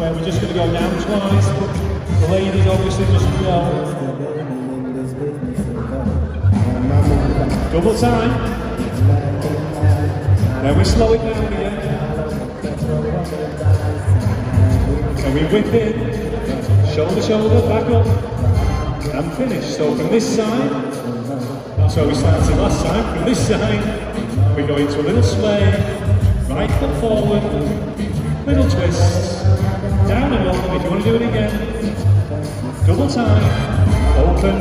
where we're just going to go down twice. The ladies obviously just go. Double time. Now we slow it down again. So we whip in, shoulder, shoulder, back up, and finish. So from this side, that's where we started last time. From this side, we go into a little sway. Right foot forward, little twist, down and up. If you want to do it again, double time, open,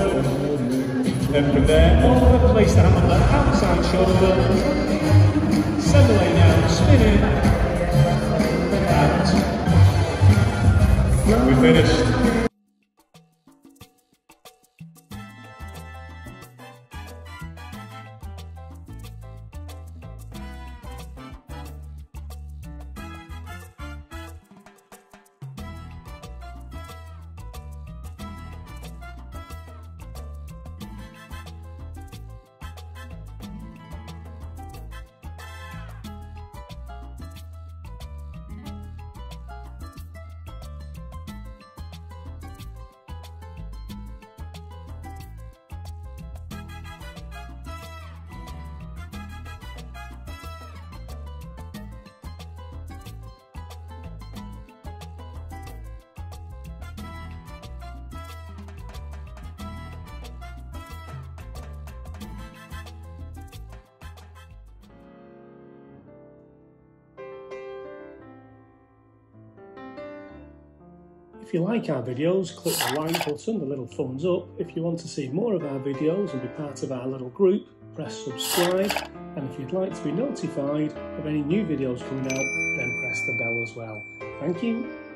then from there, over, place the hand on the outside shoulder, send the leg down, spin in, out. We're finished. If you like our videos, click the like button, the little thumbs up. If you want to see more of our videos and be part of our little group, press subscribe. And if you'd like to be notified of any new videos coming out, then press the bell as well. Thank you.